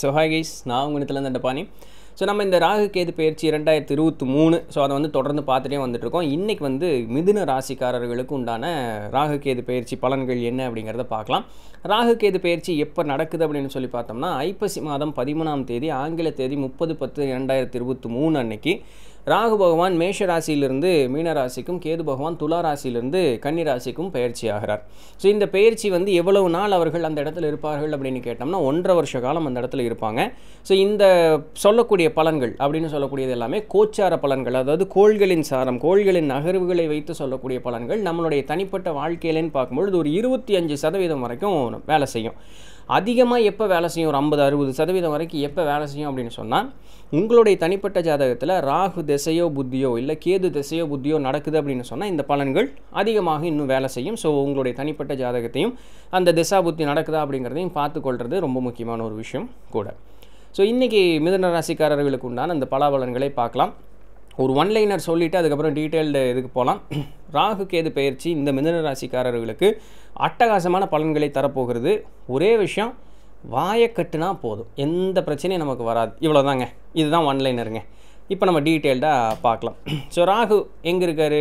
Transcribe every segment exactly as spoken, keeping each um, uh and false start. So hi guys, now I'm going to tell you about it. So நம்ம இந்த ராகு கேது பெயர்ச்சி இரண்டாயிரத்து இருபத்து மூன்று சோ அத வந்து தொடர்ந்து பார்த்துட்டே வந்துட்டு இருக்கோம். இன்னைக்கு வந்து மிதுன ராசிக்காரர்களுக்கு உண்டான ராகு கேது பெயர்ச்சி பலன்கள் என்ன அப்படிங்கறத பார்க்கலாம். ராகு கேது பெயர்ச்சி எப்ப நடக்குது அப்படினு சொல்லி பார்த்தோம்னா ஐப்பசி மாதம் பதிமூன்றாம் தேதி ஆங்கில தேதி முப்பது பத்து இரண்டாயிரத்து இருபத்து மூன்று அன்னைக்கு ராகு பகவான் மேஷ ராசியிலிருந்து மீன ராசிக்கும் கேது பகவான் துலா ராசியிலிருந்து கன்னி ராசிக்கும் பெயர்ச்சி ஆகிறார். சோ இந்த பெயர்ச்சி வந்து எவ்வளவு நாள் அவர்கள் அந்த இடத்துல இருப்பார்கள் அப்படினு கேட்டோம்னா ஒன்றரை வருஷ காலம் அந்த இடத்துல இருப்பாங்க. சோ இந்த சொல்லக்கூடிய பலன்கள் அப்படினு சொல்லக்கூடியது எல்லாமே கோச்சார பலன்கள், அதாவது கோள்களின் சாரம் கோள்களின் நகர்வுகளை வைத்து சொல்லக்கூடிய பலன்கள் நம்மளுடைய தனிப்பட்ட வாழ்க்கையிலன்னு பார்க்கும்போது ஒரு இருபத்தி ஐந்து சதவீதம் வரைக்கும் வேலை செய்யும். அதிகமா எப்ப வேலை செய்யும், ஒரு ஐம்பது அறுபது சதவீதம் வரைக்கும் எப்ப வேலை செய்யும் அப்படினு சொன்னா உங்களுடைய தனிப்பட்ட ஜாதகத்துல ராகு திசையோ புத்தியோ இல்ல கேது திசையோ புத்தியோ நடக்குது அப்படினு சொன்னா இந்த பலன்கள் அதிகமாக இன்னும் வேலை செய்யும். சோ உங்களுடைய தனிப்பட்ட ஜாதகத்தையும் அந்த திசா புத்தி நடக்குதா அப்படிங்கறதையும் பார்த்துக்கொள்றது ரொம்ப முக்கியமான ஒரு விஷயம் கூட. So, இன்னைக்கு மிதுன ராசிக்காரர்களுக்கு உண்டான அந்த பலாபலன்களை பார்க்கலாம். ஒரு ஒன் லைனர் சொல்லிட்டு அதுக்கப்புறம் டீடைல்டு இதுக்கு போகலாம். ராகு கேது பெயர்ச்சி இந்த மிதுன ராசிக்காரர்களுக்கு அட்டகாசமான பலன்களை தரப்போகிறது. ஒரே விஷயம், வாயை கட்டுனா போதும், எந்த பிரச்சனையும் நமக்கு வராது. இவ்வளோதாங்க, இதுதான் ஒன் லைனருங்க. இப்போ நம்ம டீடைல்டாக பார்க்கலாம். ஸோ ராகு எங்கே இருக்காரு,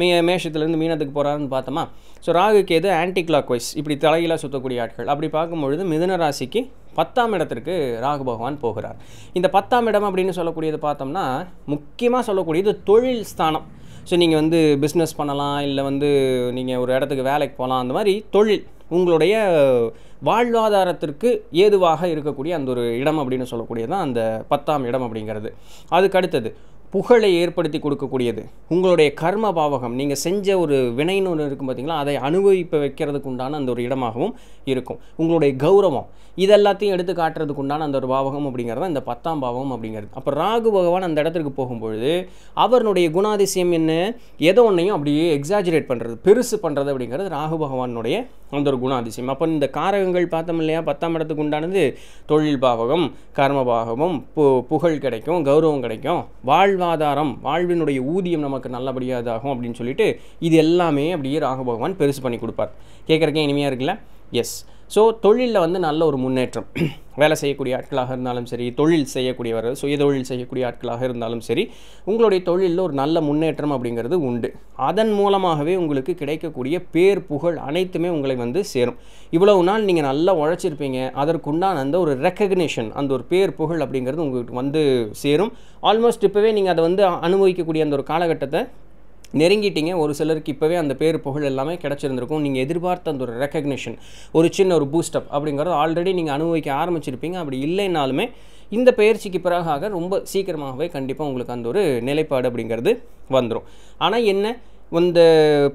மே மேஷத்துலேருந்து மீனத்துக்கு போகிறாருன்னு பார்த்தோமா. ஸோ ராகுக்கு எது ஆன்டி கிளாக் வைஸ் இப்படி தலையிலாக சுற்றக்கூடிய ஆட்கள். அப்படி பார்க்கும்பொழுது மிதுன ராசிக்கு பத்தாம் இடத்திற்கு ராகு பகவான் போகிறார். இந்த பத்தாம் இடம் அப்படின்னு சொல்லக்கூடியது பார்த்தோம்னா முக்கியமாக சொல்லக்கூடியது தொழில் ஸ்தானம். ஸோ நீங்கள் வந்து பிஸ்னஸ் பண்ணலாம், இல்லை வந்து நீங்கள் ஒரு இடத்துக்கு வேலைக்கு போகலாம், அந்த மாதிரி தொழில் உங்களுடைய வாழ்வாதாரத்திற்கு ஏதுவாக இருக்கக்கூடிய அந்த ஒரு இடம் அப்படின்னு சொல்லக்கூடியதான் அந்த பத்தாம் இடம் அப்படிங்கிறது. அதுக்கு அடுத்தது புகழை ஏற்படுத்தி கொடுக்கக்கூடியது, உங்களுடைய கர்ம பாவகம், நீங்கள் செஞ்ச ஒரு வினைன்னு ஒன்று இருக்கும் பார்த்தீங்களா, அதை அனுபவிப்ப வைக்கிறதுக்கு உண்டான அந்த ஒரு இடமாகவும் இருக்கும். உங்களுடைய கௌரவம், இதெல்லாத்தையும் எடுத்து காட்டுறதுக்கு உண்டான அந்த ஒரு பாவகம் அப்படிங்கிறதான் இந்த பத்தாம் பாவகம் அப்படிங்கிறது. அப்போ ராகு பகவான் அந்த இடத்துக்கு போகும்பொழுது அவருடைய குணாதிசயம் என்ன, எதோ ஒன்றையும் அப்படியே எக்ஸாஜரேட் பண்ணுறது, பெருசு பண்ணுறது அப்படிங்கிறது ராகு பகவானுடைய அந்த ஒரு குணாதிசயம். அப்போ இந்த காரகங்கள் பார்த்தோம் இல்லையா, பத்தாம் இடத்துக்கு உண்டானது தொழில் பாவகம், கர்ம பாவகம், பு புகழ் கிடைக்கும், கௌரவம் கிடைக்கும், வாழ்வாதாரம் வாழ்வினுடைய ஊதியம் நமக்கு நல்லபடியாகும் அப்படின்னு சொல்லிட்டு இது எல்லாமே அப்படியே ராகு பகவான் பெருசு பண்ணி கொடுப்பார். கேட்குறக்கே இனிமையாக இருக்குல்ல? எஸ். ஸோ தொழிலில் வந்து நல்ல ஒரு முன்னேற்றம், வேலை செய்யக்கூடிய ஆட்களாக இருந்தாலும் சரி, தொழில் செய்யக்கூடியவர் சுய தொழில் செய்யக்கூடிய ஆட்களாக இருந்தாலும் சரி, உங்களுடைய தொழிலில் ஒரு நல்ல முன்னேற்றம் அப்படிங்கிறது உண்டு. அதன் மூலமாகவே உங்களுக்கு கிடைக்கக்கூடிய பேர் புகழ் அனைத்துமே உங்களை வந்து சேரும். இவ்வளவு நாள் நீங்கள் நல்லா உழைச்சிருப்பீங்க, அதற்குண்டான அந்த ஒரு ரெக்கக்னேஷன், அந்த ஒரு பேர் புகழ் அப்படிங்கிறது உங்களுக்கு வந்து சேரும். ஆல்மோஸ்ட் இப்போவே நீங்கள் அதை வந்து அனுபவிக்கக்கூடிய அந்த ஒரு காலகட்டத்தை நெருங்கிட்டீங்க. ஒரு சிலருக்கு இப்போவே அந்த பேர் புகழ் எல்லாமே கிடச்சிருந்துருக்கும். நீங்கள் எதிர்பார்த்த அந்த ஒரு ரெக்கக்னேஷன், ஒரு சின்ன ஒரு பூஸ்டப் அப்படிங்கிறது ஆல்ரெடி நீங்கள் அனுபவிக்க ஆரம்பிச்சிருப்பீங்க. அப்படி இல்லைனாலுமே இந்த பயிற்சிக்கு பிறகாக ரொம்ப சீக்கிரமாகவே கண்டிப்பாக உங்களுக்கு அந்த ஒரு நிலைப்பாடு அப்படிங்கிறது வந்துடும். ஆனால் என்ன, இந்த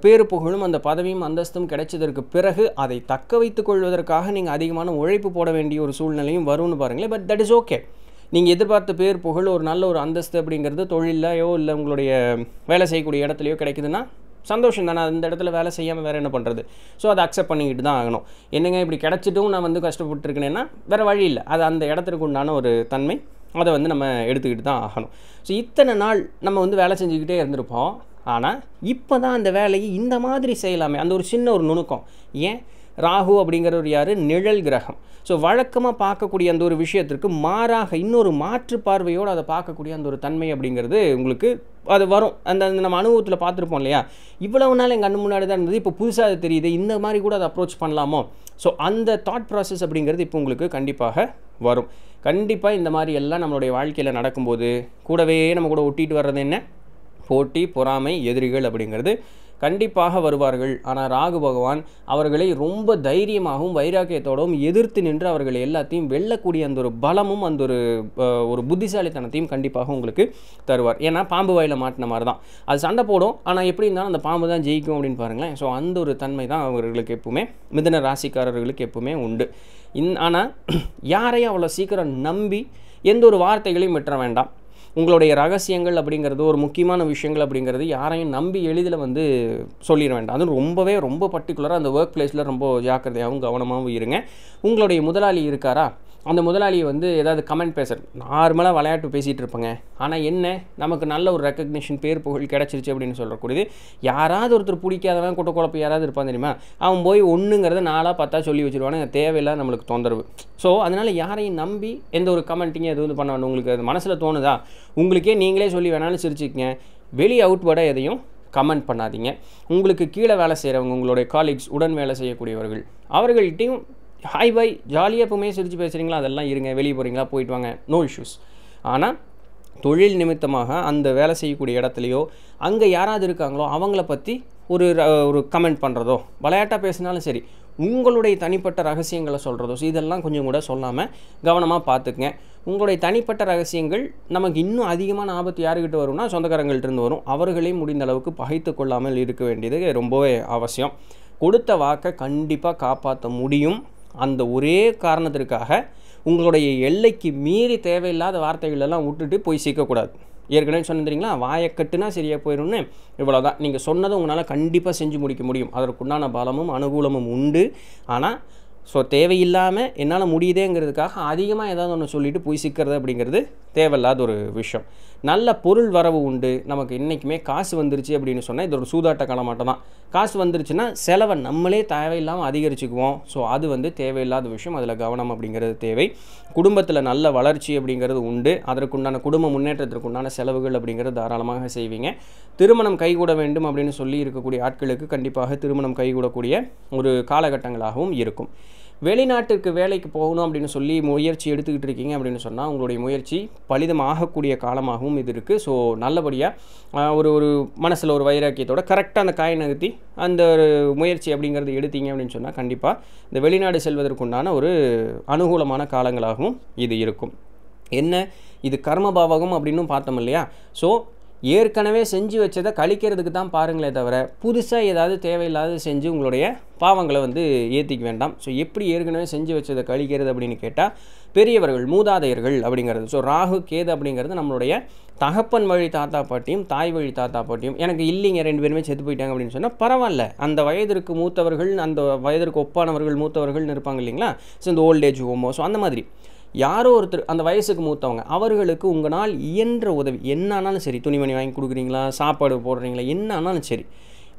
பேரு புகழும் அந்த பதவியும் அந்தஸ்தும் கிடைச்சதற்கு பிறகு அதை தக்க வைத்து கொள்வதற்காக நீங்கள் அதிகமான உழைப்பு போட வேண்டிய ஒரு சூழ்நிலையும் வரும்னு பாருங்களேன். But that is okay. நீங்கள் எதிர்பார்த்த பேர் புகழ் ஒரு நல்ல ஒரு அந்தஸ்து அப்படிங்கிறது தொழிலையோ இல்லை உங்களுடைய வேலை செய்யக்கூடிய இடத்துலையோ கிடைக்குதுன்னா சந்தோஷம் தானே. அந்த இடத்துல வேலை செய்யாமல் வேறு என்ன பண்ணுறது? ஸோ அதை அக்செப்ட் பண்ணிக்கிட்டு தான் ஆகணும். என்னங்க இப்படி கிடச்சிட்டும் நான் வந்து கஷ்டப்பட்டுருக்கேன்னா வேறு வழி இல்லை, அது அந்த இடத்துக்கு உண்டான ஒரு தன்மை, அதை வந்து நம்ம எடுத்துக்கிட்டு தான் ஆகணும். ஸோ இத்தனை நாள் நம்ம வந்து வேலை செஞ்சுக்கிட்டே இருந்திருப்போம், ஆனால் இப்போ தான் அந்த வேலையை இந்த மாதிரி செய்யலாமே, அந்த ஒரு சின்ன ஒரு நுணுக்கம். ஏன், ராகு அப்படிங்கிறவர் யார், நிழல் கிரகம். ஸோ வழக்கமாக பார்க்கக்கூடிய அந்த ஒரு விஷயத்திற்கு மாறாக இன்னொரு மாற்று பார்வையோடு அதை பார்க்கக்கூடிய அந்த ஒரு தன்மை அப்படிங்கிறது உங்களுக்கு அது வரும். அந்த நம்ம அனுபவத்தில் பார்த்துருப்போம் இல்லையா, இவ்வளவு நாள் எங்கள் கண்ணு முன்னாடி தான் இருந்தது, இப்போ புதுசாக அது தெரியுது, இந்த மாதிரி கூட அதை அப்ரோச் பண்ணலாமோ. ஸோ அந்த தாட் ப்ராசஸ் அப்படிங்கிறது இப்போ உங்களுக்கு கண்டிப்பாக வரும். கண்டிப்பாக இந்த மாதிரி எல்லாம் நம்மளுடைய வாழ்க்கையில் நடக்கும்போது கூடவே நம்ம கூட ஒட்டிட்டு வர்றது என்ன, போட்டி பொறாமை எதிரிகள் அப்படிங்கிறது கண்டிப்பாக வருவார்கள். ஆனால் ராகு பகவான் அவர்களை ரொம்ப தைரியமாகவும் வைராக்கியத்தோடவும் எதிர்த்து நின்று அவர்களை எல்லாத்தையும் வெல்லக்கூடிய அந்த ஒரு பலமும் அந்த ஒரு ஒரு புத்திசாலித்தனத்தையும் கண்டிப்பாக உங்களுக்கு தருவார். ஏன்னா பாம்பு வாயில மாட்டின மாதிரி தான், அது சண்டை போடும், ஆனால் எப்படி இருந்தாலும் அந்த பாம்பு தான் ஜெயிக்கும் அப்படின்னு பாருங்களேன். ஸோ அந்த ஒரு தன்மை தான் அவர்களுக்கு எப்பவுமே மிதுன ராசிக்காரர்களுக்கு எப்பவுமே உண்டு. இன் ஆனால் யாரையும் அவ்வளோ சீக்கிரம் நம்பி எந்த ஒரு வார்த்தைகளையும் விட்டுற வேண்டாம். உங்களுடைய ரகசியங்கள் அப்படிங்கிறது ஒரு முக்கியமான விஷயங்கள் அப்படிங்கிறது யாரையும் நம்பி எளிதில் வந்து சொல்லிட வேண்டாம். அதுவும் ரொம்பவே ரொம்ப பர்டிகுலராக அந்த ஒர்க் பிளேஸில் ரொம்ப ஜாக்கிரதையாகவும் கவனமாகவும் இருங்க. உங்களுடைய முதலாளி இருக்காரா, அந்த முதலாளி வந்து ஏதாவது கமெண்ட் பேசுறது நார்மலா விளையாட்டு பேசிட்டு இருப்பங்க ஆனா என்ன நமக்கு நல்ல ஒரு ரெகக்னிஷன் பேர் புகழ் கிடைச்சிருச்சு அப்படினு சொல்றக்கூடியது யாராவது ஒருத்தர் பிடிக்காதவன் குட்ட குழப்ப யாராவது இருப்பான் தெரியுமா அவன் போய் ஒண்ணுங்கறத நாளா பத்தா சொல்லி வச்சிருவானே தேவையில்லை நமக்கு தொந்தரவு சோ அதனால யாரையும் நம்பி எந்த ஒரு கமெண்டிங் எதுவும் பண்ணானு உங்களுக்கு அது மனசுல தோணுதா உங்களுக்கே நீங்களே சொல்லி வேணாலும் சிரிச்சிக்கங்க வெளி அவுட்வர்டா எதையும் கமெண்ட் பண்ணாதீங்க உங்களுக்கு கீழ வேலை செய்றவங்க உங்களுடைய colleagues உடன் வேலை செய்ய கூடியவர்கள் அவர்கள்ட்டயும் Hi bhai, jolly up me sirji pesringa adella irunga veliye poringa poitu vanga no issues ana tholil nimittamaga andha vela seiyakudi edathiliyo anga yaradu irukangalo avangala patti oru oru comment pandradho valayatta pesinalum seri ungalude thanipatta rahasiyangala solradho idella konjam kuda sollama gavanama paathukeenga ungalude thanipatta rahasiyangal namakku innum adhigamaana aabathu yaarukittu varumna sondakarangal irundhu varum avargaley mudinda alavukku pahithu kollamal irukka vendiyadhu rombave avashyam kodutha vaakka kandipa kaapatha mudiyum அந்த ஒரே காரணத்திற்காக உங்களுடைய எல்லைக்கு மீறி தேவையில்லாத வார்த்தைகள் எல்லாம் விட்டுட்டு போய் சீக்க கூடாது. ஏற்கனவே சொன்னீங்களா வாயக்கட்டுனா சரியா போயிடும்னு இவ்வளவுதான் நீங்க சொன்னது உங்களால கண்டிப்பா செஞ்சு முடிக்க முடியும். அதற்குண்டான பலமும் அனுகூலமும் உண்டு. ஆனா சோ தேவையில்லாம என்னால முடியுதேங்கிறதுக்காக அதிகமா ஏதாவது ஒன்னு சொல்லிட்டு போய் சீக்கிறது அப்படிங்கிறது தேவையில்லாத ஒரு விஷயம். நல்ல பொருள் வரவு உண்டு. நமக்கு இன்னைக்குமே காசு வந்திருச்சு அப்படினு சொன்னா இது ஒரு சூதாட்ட காலமாட்டதான். காசு வந்திருச்சுனா செலவு நம்மளே தேவையில்லாம அதிகரிச்சுக்குவோம். சோ அது வந்து தேவையில்லாத விஷயம். அதுல கவனம் அப்படிங்கிறது தேவை. குடும்பத்துல நல்ல வளர்ச்சி அப்படிங்கிறது உண்டு. அதற்குண்டான குடும்ப முன்னேற்றத்துக்குண்டான செலவுகள் அப்படிங்கிறது தாராளமாக செய்வீங்க. திருமணம் கைகூட வேண்டும் அப்படினு சொல்லி இருக்கக்கூடிய ஆட்களுக்கு கண்டிப்பாக திருமணம் கைகூட கூடிய ஒரு காலகட்டங்களாகவும் இருக்கும். வெளிநாட்டுக்கு வேலைக்கு போகணும் அப்படினு சொல்லி முயற்சி எடுத்துக்கிட்டு இருக்கீங்க அப்படினு சொன்னா உங்களுடைய முயற்சி பலிதமாக கூடிய காலமாகவும் இது இருக்கு சோ நல்லபடியா ஒரு ஒரு மனசுல ஒரு வைராக்கியத்தோட கரெக்ட்டா அந்த காய் நகத்தி அந்த முயற்சி அப்படிங்கறது எடுத்தீங்க அப்படினு சொன்னா கண்டிப்பா இந்த வெளிநாடு செல்வதற்குண்டான ஒரு அனுகூலமான காலங்களாகவும் இது இருக்கும் என்ன இது கர்ம பாவகம் அப்படினு பார்த்தோம் இல்லையா சோ ஏற்கனவே செஞ்சு வச்சத கழிக்கிறதுக்கு தான் பாருங்களே தவிர புதுசா ஏதாவது தேவையில்லாத செஞ்சு உங்களுடைய பாவங்களை வந்து ஏத்திக்க வேண்டாம் சோ எப்படி ஏற்கனவே செஞ்சு வச்சத கழிக்கிறது அப்படினு கேட்டா பெரியவர்கள் மூதாதையர்கள் அப்படிங்கிறது சோ ராகு கேது அப்படிங்கிறது நம்மளுடைய தகப்பன் வழி தாத்தா பாட்டியும் தாய் வழி தாத்தா பாட்டியும் எனக்கு இல்லங்க ரெண்டு பேரும் செத்து போயிட்டாங்க அப்படினு சொன்னா பரவாயில்லை அந்த வயதிற்கு மூத்தவர்கள் அந்த வயதிற்கு ஒப்பானவர்கள் மூத்தவர்கள்னு இருப்பாங்க இல்லீங்களா சோ இந்த ஓல்ட் ஏஜ் ஹோம் சோ அந்த மாதிரி யாரோ ஒருத்தர் அந்த வயசுக்கு மூத்தவங்க அவங்களுக்கு உங்களால் இயன்ற உதவி என்னனாலும் சரி துணிமணி வாங்கி கொடுக்குறீங்களா சாப்பாடு போடுறீங்களா என்னனாலும் சரி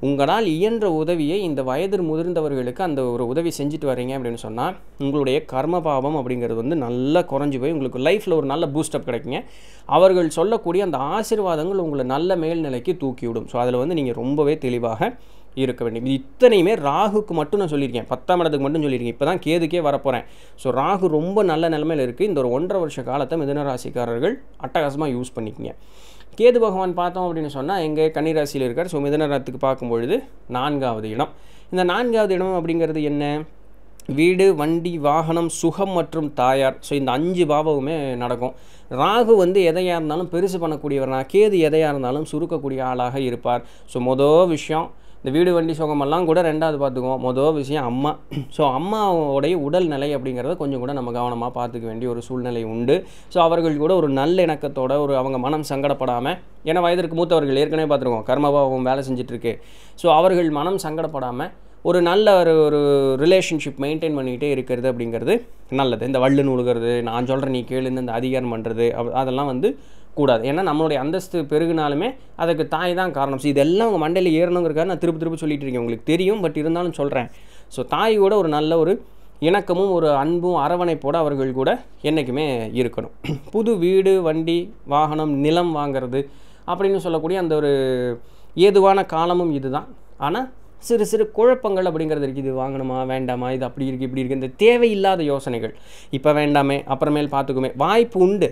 உங்களால் இயன்ற உதவியை இந்த வயதில் முதிர்ந்தவர்களுக்கு அந்த ஒரு உதவி செஞ்சிட்டு வரீங்க அப்படினு சொன்னா உங்களுடைய கர்ம பாவம் அப்படிங்கிறது வந்து நல்ல குறஞ்சி போய் உங்களுக்கு லைஃப்ல ஒரு நல்ல பூஸ்ட் அப் கிடைக்குங்க அவர்கள் சொல்லக்கூடிய அந்த ஆசீர்வாதங்கள் உங்களை நல்ல மேல்நிலைக்கு தூக்கி விடும் சோ அதுல வந்து நீங்க ரொம்பவே தெளிவாக இருக்க வேண்டும். இத்தனைமே ராகுக்கு மட்டும் நான் சொல்லிருக்கேன். பத்தாம் இடத்துக்கு மட்டும் சொல்லிருக்கேன். இப்போதான் கேதுக்கே வர போறேன். சோ ராகு ரொம்ப நல்ல நிலைமையில இருக்கு. இந்த ஒரு ஒன்றரை வருஷ காலத்தை மிதுன ராசிக்காரர்கள் அட்டகாசமா யூஸ் பண்ணிக்கிங்க. கேது பகவான் பார்த்தோம் அப்படினு சொன்னா எங்க கன்னி ராசியில இருக்கார். சோ மிதுன ராசிக்கு பார்க்கும் பொழுது நான்காவது இடம். இந்த நான்காவது இடம் அப்படிங்கிறது என்ன? வீடு, வண்டி, வாகனம், சுகம் மற்றும் தாயார். சோ இந்த அஞ்சு பாவமுமே நடக்கும். ராகு வந்து எதையா இருந்தாலும் பெருசு பண்ணக்கூடியவரா, கேது எதையா இருந்தாலும் சுருக்கக்கூடிய ஆளாக இருப்பார். சோ மொத விஷயம் The video is a good thing. The விஷயம் அம்மா So, அம்மாவோட உடல் நிலை அப்படிங்கறது கொஞ்சம் கூட நம்ம கவனமா பாத்துக்க வேண்டிய ஒரு சூழ்நிலை உண்டு. So, அவர்கள் கூட ஒரு நல்லிணக்கத்தோட ஒரு அவங்க மனம் சங்கடப்படாம ஏன்னா வயதிற்கு மூத்தவர்கள் ஏற்கனவே பாத்துறோம் கர்மபாவம் வேலை செஞ்சிட்டு இருக்கு. So, அவர்கள் மனம் சங்கடப்படாம ஒரு நல்ல ஒரு ரிலேஷன்ஷிப் மெயின்டெய்ன் பண்ணிட்டே இருக்கிறது அப்படிங்கிறது நல்லது. இந்த வள்ளு நூலுகிறது நான் சொல்ற நீ கேளு இந்த அதிகாரம் பண்றது அதெல்லாம் வந்து கூடாது. ஏன்னா நம்மளுடைய அந்தஸ்து பெருகுனாலுமே அதுக்கு தாய் தான் காரணம். சோ இதெல்லாம் உங்க மண்டையில ஏறணும்ங்கறதுக்காக நான் திருப்பி திருப்பி சொல்லிட்டு இருக்கேன். உங்களுக்கு தெரியும் பட் இருந்தாலும் சொல்றேன். சோ தாயோட ஒரு நல்ல ஒரு இணக்கமும் ஒரு அன்பும் அரவணைப்போட அவர்கள் கூட என்னைக்குமே இருக்கணும். புது வீடு, வண்டி, வாகனம், நிலம் வாங்குறது அப்படினு சொல்லக்கூடிய அந்த ஒரு ஏதுவான காலமும் இதுதான். ஆனா சிறு சிறு குழப்பங்கள் அப்படிங்கிறது இருக்கு இது வாங்கணுமா வேண்டாமா இது அப்படி இருக்கு இப்படி இருக்கு இந்த தேவையில்லாத யோசனைகள் இப்ப வேண்டாமே அப்புறமேல் பாத்துக்குமே வாய்ப்பு உண்டு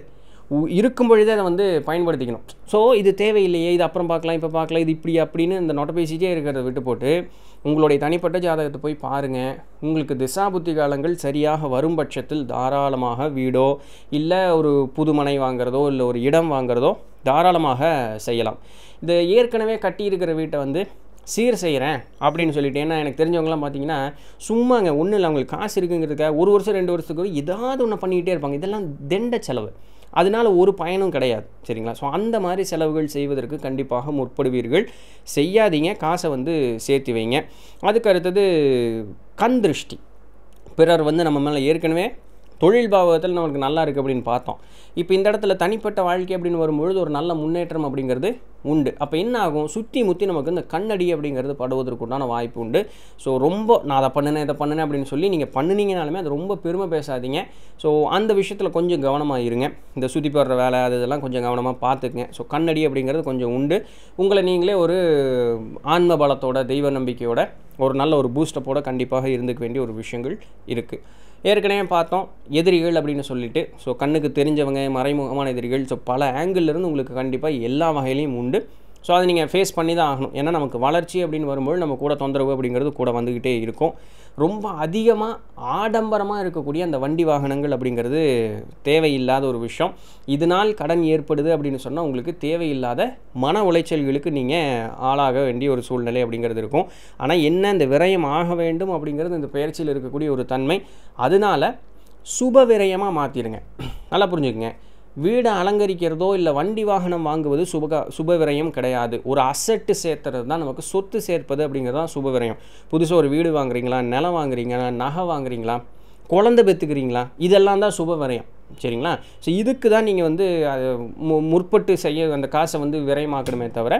இருக்கும் பொழுதே அதை வந்து பயன்படுத்திக்கணும். சோ இது தேவையில்லையே இது அப்புறம் பார்க்கலாம் இப்ப பார்க்கலாம் இது இப்படி அப்படினு இந்த நோட்டிஃபிகேஷனே இருக்கறத விட்டு போட்டு உங்களுடைய தனிப்பட்ட ஜாதகத்தை போய் பாருங்க. உங்களுக்கு திசாபுத்தி காலங்கள் சரியாக வரும் பட்சத்தில் தாராளமாக வீடோ இல்ல ஒரு புதுமனை வாங்குறதோ இல்ல ஒரு இடம் வாங்குறதோ தாராளமாக செய்யலாம். இந்த ஏற்கனவே கட்டி இருக்கிற வீட்டை வந்து சீர் செய்றேன் அப்படினு சொல்லிட்டு ஏன்னா எனக்கு தெரிஞ்சவங்க எல்லாம் பாத்தீங்கன்னா சும்மாங்க ஒண்ணு இல்ல உங்களுக்கு காசு இருக்குங்கிறதுக்காக ஒரு வருஷம் ரெண்டு வருஷத்துக்கு ஏதாவது ஒண்ணு பண்ணிட்டே இருப்பாங்க. இதெல்லாம் தெண்ட செலவு. அதனால ஒரு பயனும் கிடையாது. சரிங்களா? சோ அந்த மாதிரி செலவுகள் செய்வதற்கு கண்டிப்பாக முற்படுவீர்கள். செய்யாதீங்க. காசை வந்து சேர்த்து வைங்க. அதுக்கு அடுத்து கண் திருஷ்டி. பிறர் வந்து நம்ம மேல ஏற்கனவே தொழில் பாவகத்தில் நமக்கு நல்லா இருக்கு அப்படினு பார்த்தோம். இப்போ இந்த இடத்துல தனிப்பட்ட வாழ்க்கை அப்படினு வரும்போது ஒரு நல்ல முன்னேற்றம் அப்படிங்கிறது உண்டு. அப்ப என்ன ஆகும்? சுத்தி முத்தி நமக்கு இந்த கண்ணடி அப்படிங்கிறது படுவதற்கு உண்டான வாய்ப்பு உண்டு. சோ ரொம்ப நான் அத பண்ணனே இத பண்ணனே அப்படினு சொல்லி நீங்க பண்ணுனீங்கனாலுமே அது ரொம்ப பெருமை பேசாதீங்க. சோ அந்த விஷயத்துல கொஞ்சம் கவனமா இருங்க. இந்த சுத்தி போற வேலை அதெல்லாம் கொஞ்சம் கவனமா பாத்துக்கங்க. சோ கண்ணடி அப்படிங்கிறது கொஞ்சம் உண்டு. உங்களை நீங்களே ஒரு ஆன்ம பலத்தோட தெய்வ நம்பிக்கையோட ஒரு நல்ல ஒரு பூஸ்டப்போட கண்டிப்பாக இருந்துக்க வேண்டிய ஒரு விஷயங்கள் இருக்கு. ஏற்கனவே பார்த்தோம் எதிரிகள் அப்படினு சொல்லிட்டு சோ கண்ணுக்கு தெரிஞ்சவங்க மறைமுகமான எதிரிகள் சோ பல ஆங்கிள்ல இருந்து உங்களுக்கு கண்டிப்பா எல்லா வகையிலும் உண்டு. சோ அதை நீங்க ஃபேஸ் பண்ணி தான் ஆகணும். ஏன்னா நமக்கு வளர்ச்சி அப்படினு வரும்போது நம்ம கூட தொந்தரவு அப்படிங்கிறது கூட வந்துகிட்டே இருக்கும். ரொம்ப அதிகமா ஆடம்பரமா இருக்கக்கூடிய அந்த வண்டி வாகனங்கள் அப்படிங்கிறது தேவையில்லாத ஒரு விஷயம். இதனால் கடன் ஏற்படுது அப்படினு சொன்னா உங்களுக்கு தேவையில்லாத மன உளைச்சல்களுக்கு நீங்க ஆளாக வேண்டிய ஒரு சூழ்நிலை அப்படிங்கிறது இருக்கும். ஆனா என்ன இந்த விரயம் ஆக வேண்டும் அப்படிங்கிறது இந்த பெயர்ச்சியில் இருக்கக்கூடிய ஒரு தன்மை. அதனால சுப விரயமா மாத்திடுங்க. நல்லா புரிஞ்சுக்கங்க. வீடு அலங்கரிக்கிறதோ இல்லை வண்டி வாகனம் வாங்குவது சுப சுப விரயம் கிடையாது. ஒரு அசட்டு சேர்த்துறது தான் நமக்கு சொத்து சேர்ப்பது அப்படிங்கிறது தான் சுப விரயம். புதுசாக ஒரு வீடு வாங்குறீங்களா, நிலம் வாங்குறீங்களா, நகை வாங்குறீங்களா, குழந்தை பெற்றுக்கிறீங்களா, இதெல்லாம் தான் சுப விரயம். சரிங்களா? ஸோ இதுக்கு தான் நீங்கள் வந்து முற்பட்டு செய்ய அந்த காசை வந்து விரயமாக்கணுமே தவிர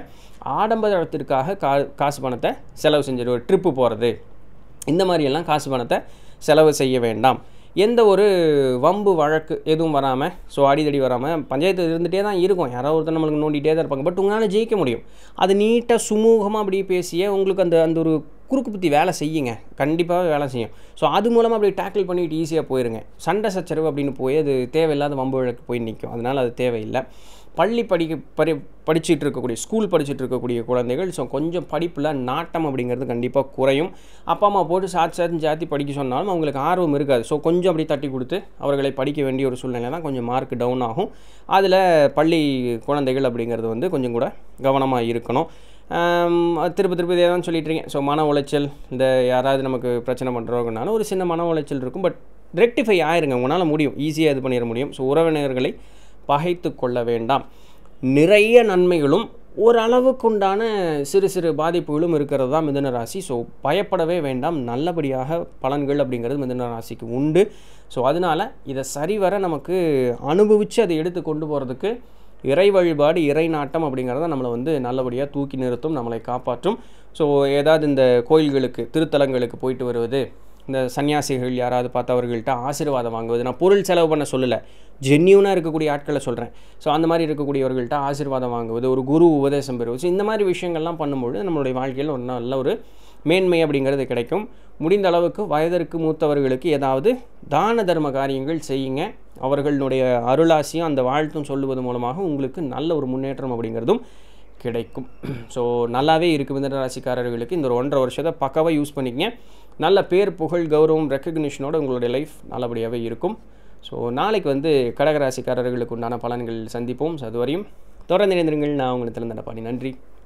ஆடம்பரத்திற்காக கா காசு பணத்தை செலவு செஞ்சிடும். ஒரு ட்ரிப்பு போகிறது இந்த மாதிரியெல்லாம் காசு பணத்தை செலவு செய்ய வேண்டாம். எந்த ஒரு வம்பு வழக்கு எதுவும் வராமல் ஸோ அடிதடி வராமல் பஞ்சாயத்து இருந்துகிட்டே தான் இருக்கும். யாராவது ஒருத்தர் நம்மளுக்கு நோண்டிகிட்டே தான் இருப்பாங்க. பட் உங்களால் ஜெயிக்க முடியும். அது நீட்டாக சுமூகமாக அப்படி பேசியே உங்களுக்கு அந்த அந்த ஒரு குறுக்கு புத்தி வேலை செய்யுங்க. கண்டிப்பாக வேலை செய்யும். ஸோ அது மூலமாக அப்படி டேக்கிள் பண்ணிட்டு ஈஸியாக போயிருங்க. சண்டை சச்சரவு அப்படின்னு போய் அது தேவையில்லாத வம்பு வழக்கு போய் நிற்கும். அதனால் அது தேவையில்லை. பள்ளி படிக்க படி படிச்சுட்டு இருக்கக்கூடிய ஸ்கூல் படிச்சுட்டு இருக்கக்கூடிய குழந்தைகள் ஸோ கொஞ்சம் படிப்பில் நாட்டம் அப்படிங்கிறது கண்டிப்பாக குறையும். அப்பா அம்மா போட்டு சாத்து சாத்து ஜாத்தி படிக்க சொன்னாலும் அவங்களுக்கு ஆர்வம் இருக்காது. ஸோ கொஞ்சம் அப்படி தட்டி கொடுத்து அவர்களை படிக்க வேண்டிய ஒரு சூழ்நிலை தான். கொஞ்சம் மார்க் டவுன் ஆகும். அதில் பள்ளி குழந்தைகள் அப்படிங்கிறது வந்து கொஞ்சம் கூட கவனமாக இருக்கணும். திருப்பி திருப்பி இதே தான் சொல்லிட்டு இருக்கேன். ஸோ மன உளைச்சல் இந்த யாராவது நமக்கு பிரச்சனை பண்ணுறோங்கனாலும் ஒரு சின்ன மன உளைச்சல் இருக்கும். பட் ரெக்டிஃபை ஆயிருங்க. உங்களால் முடியும். ஈஸியாக இது பண்ணிட முடியும். ஸோ உறவினர்களை பகைத்து கொள்ள வேண்டாம். நிறைய நன்மைகளும் ஓரளவுக்குண்டான சிறு சிறு பாதிப்புகளும் இருக்கிறது தான் மிதுன ராசி. ஸோ பயப்படவே வேண்டாம். நல்லபடியாக பலன்கள் அப்படிங்கிறது மிதுன ராசிக்கு உண்டு. ஸோ அதனால் இதை சரிவர நமக்கு அனுபவித்து அதை எடுத்து கொண்டு போகிறதுக்கு இறை வழிபாடு இறை நாட்டம் அப்படிங்கிறத நம்மளை வந்து நல்லபடியாக தூக்கி நிறுத்தும், நம்மளை காப்பாற்றும். ஸோ ஏதாவது இந்த கோயில்களுக்கு திருத்தலங்களுக்கு போயிட்டு வருவது, இந்த சன்னியாசிகள் யாராவது பார்த்தா அவர்கள்ட்ட ஆசீர்வாதம் வாங்குவது, நான் பொருள் செலவு பண்ண சொல்லலை, ஜென்யூனாக இருக்கக்கூடிய ஆட்களை சொல்கிறேன். ஸோ அந்த மாதிரி இருக்கக்கூடியவர்கள்ட்ட ஆசீர்வாதம் வாங்குவது, ஒரு குரு உபதேசம் பெறுவது, ஸோ இந்த மாதிரி விஷயங்கள்லாம் பண்ணும்பொழுது நம்மளுடைய வாழ்க்கையில் ஒரு நல்ல ஒரு மேன்மை அப்படிங்கிறது கிடைக்கும். முடிந்த அளவுக்கு வயதிற்கு மூத்தவர்களுக்கு ஏதாவது தான தர்ம காரியங்கள் செய்யுங்க. அவர்களுடைய அருளாசியும் அந்த வாழ்த்தும் சொல்லுவது மூலமாக உங்களுக்கு நல்ல ஒரு முன்னேற்றம் அப்படிங்கிறதும் கிடைக்கும். ஸோ நல்லாவே இருக்குது மிதுன ராசிக்காரர்களுக்கு. இந்த ஒரு ஒன்றரை வருஷத்தை பக்காவாக யூஸ் பண்ணிக்கங்க. நல்ல பேர் புகழ் கௌரவம் ரெக்கக்னிஷனோட உங்களுடைய லைஃப் நல்லபடியாகவே இருக்கும். ஸோ நாளைக்கு வந்து கடகராசிக்காரர்களுக்கு உண்டான பலன்கள் சந்திப்போம். அதுவரையும் தொடர்ந்து இணைந்திருங்கள். நான் உங்களுக்கு திறந்த பண்ணி நன்றி.